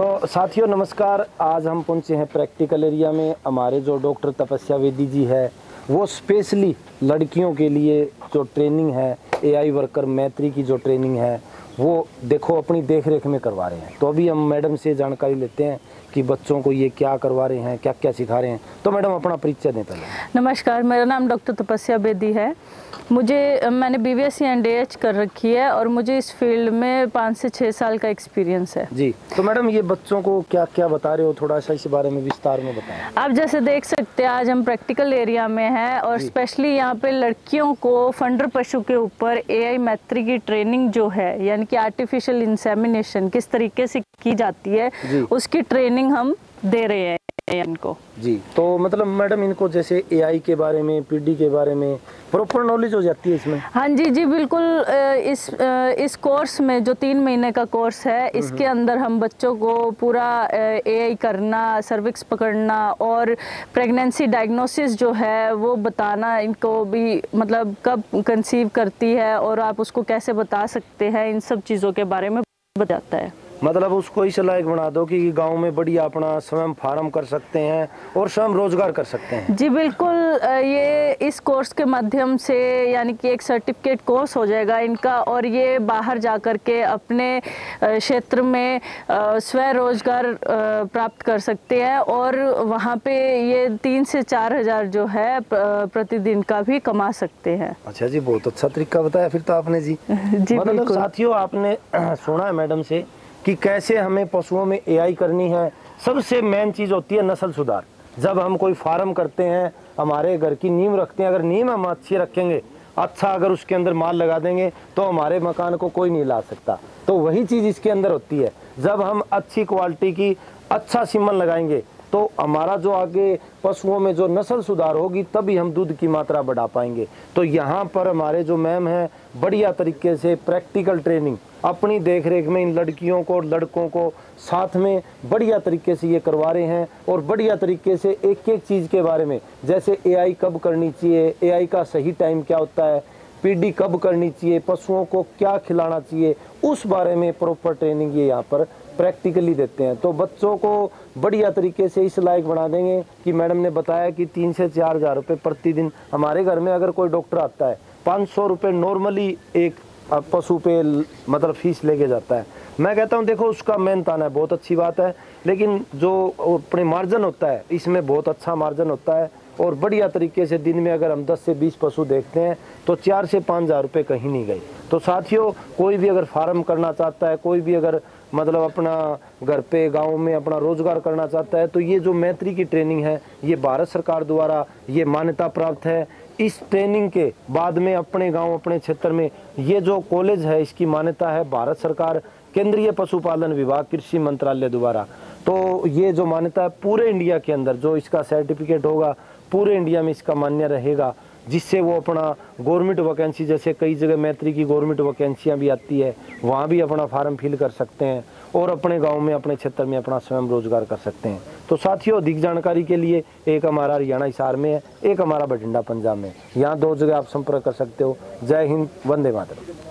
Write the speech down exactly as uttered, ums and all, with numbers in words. तो साथियों नमस्कार, आज हम पहुंचे हैं प्रैक्टिकल एरिया में। हमारे जो डॉक्टर तपस्या बेदी जी है वो स्पेशली लड़कियों के लिए जो ट्रेनिंग है एआई वर्कर मैत्री की जो ट्रेनिंग है वो देखो अपनी देखरेख में करवा रहे हैं। तो अभी हम मैडम से जानकारी लेते हैं कि बच्चों को ये क्या करवा रहे हैं, क्या क्या सिखा रहे हैं। तो मैडम अपना परिचय दें पहले। नमस्कार, मेरा नाम डॉक्टर तपस्या बेदी है। मुझे मैंने बीबीएस एनडी कर रखी है और मुझे इस फील्ड में पाँच से छः साल का एक्सपीरियंस है जी। तो मैडम ये बच्चों को क्या क्या बता रहे हो, थोड़ा सा इस बारे में विस्तार में बताएं। आप जैसे देख सकते हैं आज हम प्रैक्टिकल एरिया में हैं और स्पेशली यहाँ पे लड़कियों को फंडर पशु के ऊपर एआई मैत्री की ट्रेनिंग जो है, यानी कि आर्टिफिशियल इंसेमिनेशन किस तरीके से की जाती है उसकी ट्रेनिंग हम दे रहे हैं इनको जी। तो मतलब मैडम इनको जैसे एआई के बारे में, पीडी के बारे में प्रॉपर नॉलेज हो जाती है इसमें। हाँ जी जी बिल्कुल। इस इस कोर्स में जो तीन महीने का कोर्स है इसके अंदर हम बच्चों को पूरा एआई करना, सर्विक्स पकड़ना और प्रेगनेंसी डायग्नोसिस जो है वो बताना इनको भी, मतलब कब कंसीव करती है और आप उसको कैसे बता सकते हैं, इन सब चीज़ों के बारे में बताता है। मतलब उसको इस लायक बना दो कि गांव में बढ़िया अपना स्वयं फार्म कर सकते हैं और स्वयं रोजगार कर सकते हैं। जी बिल्कुल, ये इस कोर्स के माध्यम से यानी कि एक सर्टिफिकेट कोर्स हो जाएगा इनका और ये बाहर जाकर के अपने क्षेत्र में स्वयं रोजगार प्राप्त कर सकते हैं और वहाँ पे ये तीन से चार हजार जो है प्रतिदिन का भी कमा सकते हैं। अच्छा जी, बहुत अच्छा तरीका बताया फिर तो आपने जी। जी मतलब साथियों आपने सुना है मैडम से कि कैसे हमें पशुओं में एआई करनी है। सबसे मेन चीज़ होती है नस्ल सुधार। जब हम कोई फार्म करते हैं, हमारे घर की नींव रखते हैं, अगर नींव हम अच्छी रखेंगे, अच्छा अगर उसके अंदर माल लगा देंगे तो हमारे मकान को कोई नहीं ला सकता। तो वही चीज़ इसके अंदर होती है। जब हम अच्छी क्वालिटी की अच्छा सीमन लगाएंगे तो हमारा जो आगे पशुओं में जो नस्ल सुधार होगी तभी हम दूध की मात्रा बढ़ा पाएंगे। तो यहाँ पर हमारे जो मैम हैं बढ़िया तरीके से प्रैक्टिकल ट्रेनिंग अपनी देखरेख में इन लड़कियों को और लड़कों को साथ में बढ़िया तरीके से ये करवा रहे हैं और बढ़िया तरीके से एक एक चीज़ के बारे में, जैसे एआई कब करनी चाहिए, एआई का सही टाइम क्या होता है, पीडी कब करनी चाहिए, पशुओं को क्या खिलाना चाहिए, उस बारे में प्रॉपर ट्रेनिंग ये यहाँ पर प्रैक्टिकली देते हैं। तो बच्चों को बढ़िया तरीके से इस लायक बना देंगे कि मैडम ने बताया कि तीन से चार हज़ार रुपये प्रतिदिन। हमारे घर में अगर कोई डॉक्टर आता है पाँच सौ रुपये नॉर्मली एक अब पशु पे मतलब फीस लेके जाता है। मैं कहता हूँ देखो उसका मेहनत आना है, बहुत अच्छी बात है, लेकिन जो अपने मार्जिन होता है इसमें बहुत अच्छा मार्जिन होता है और बढ़िया तरीके से दिन में अगर हम दस से बीस पशु देखते हैं तो चार से पाँच हज़ार रुपये कहीं नहीं गए। तो साथियों कोई भी अगर फार्म करना चाहता है, कोई भी अगर मतलब अपना घर पे गांव में अपना रोजगार करना चाहता है तो ये जो मैत्री की ट्रेनिंग है ये भारत सरकार द्वारा ये मान्यता प्राप्त है। इस ट्रेनिंग के बाद में अपने गांव अपने क्षेत्र में ये जो कॉलेज है इसकी मान्यता है भारत सरकार, केंद्रीय पशुपालन विभाग, कृषि मंत्रालय द्वारा। तो ये जो मान्यता है पूरे इंडिया के अंदर जो इसका सर्टिफिकेट होगा पूरे इंडिया में इसका मान्य रहेगा, जिससे वो अपना गवर्नमेंट वैकेंसी, जैसे कई जगह मैत्री की गवर्नमेंट वैकेंसियाँ भी आती है, वहाँ भी अपना फार्म फिल कर सकते हैं और अपने गांव में अपने क्षेत्र में अपना स्वयं रोजगार कर सकते हैं। तो साथियों अधिक जानकारी के लिए एक हमारा हरियाणा हिसार में है, एक हमारा बठिंडा पंजाब में, यहाँ दो जगह आप संपर्क कर सकते हो। जय हिंद, वंदे मातरम।